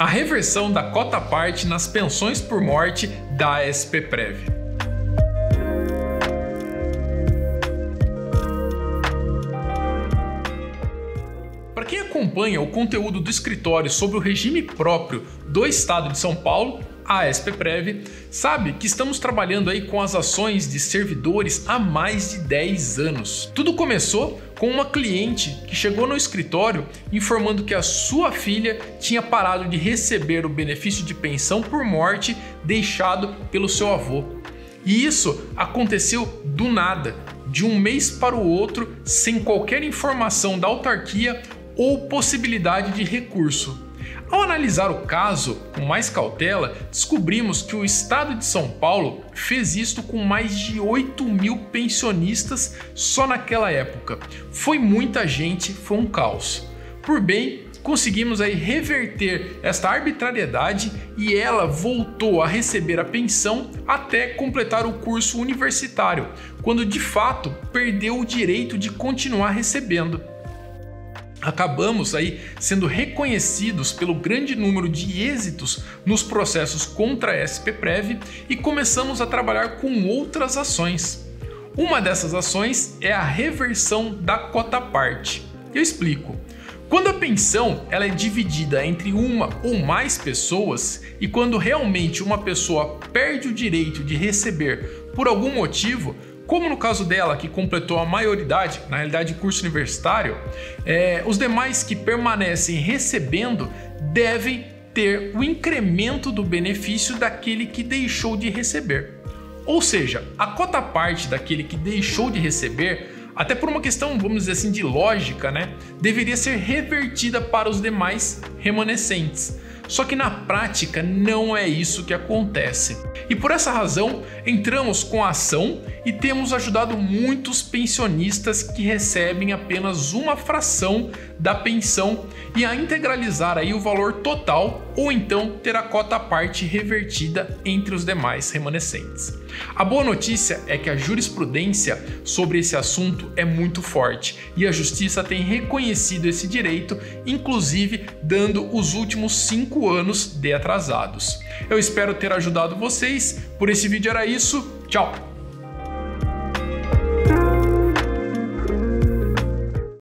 a reversão da cota parte nas pensões por morte da SPPREV. Para quem acompanha o conteúdo do escritório sobre o regime próprio do Estado de São Paulo, a SPPREV, sabe que estamos trabalhando aí com as ações de servidores há mais de 10 anos. Tudo começou com uma cliente que chegou no escritório informando que a sua filha tinha parado de receber o benefício de pensão por morte deixado pelo seu avô. E isso aconteceu do nada, de um mês para o outro, sem qualquer informação da autarquia ou possibilidade de recurso. Ao analisar o caso com mais cautela, descobrimos que o Estado de São Paulo fez isto com mais de 8 mil pensionistas só naquela época. Foi muita gente, foi um caos. Por bem, conseguimos aí reverter esta arbitrariedade e ela voltou a receber a pensão até completar o curso universitário, quando de fato perdeu o direito de continuar recebendo. Acabamos aí sendo reconhecidos pelo grande número de êxitos nos processos contra a SPPREV e começamos a trabalhar com outras ações. Uma dessas ações é a reversão da cota parte. Eu explico. Quando a pensão ela é dividida entre uma ou mais pessoas e quando realmente uma pessoa perde o direito de receber por algum motivo, como no caso dela, que completou a maioridade, na realidade o curso universitário, os demais que permanecem recebendo devem ter o incremento do benefício daquele que deixou de receber. Ou seja, a cota parte daquele que deixou de receber, até por uma questão, vamos dizer assim, de lógica, né, deveria ser revertida para os demais remanescentes. Só que na prática não é isso que acontece. E por essa razão, entramos com a ação e temos ajudado muitos pensionistas que recebem apenas uma fração da pensão e a integralizar aí o valor total ou então ter a cota à parte revertida entre os demais remanescentes. A boa notícia é que a jurisprudência sobre esse assunto é muito forte e a justiça tem reconhecido esse direito, inclusive dando os últimos 5 anos de atrasados. Eu espero ter ajudado vocês. Por esse vídeo era isso. Tchau!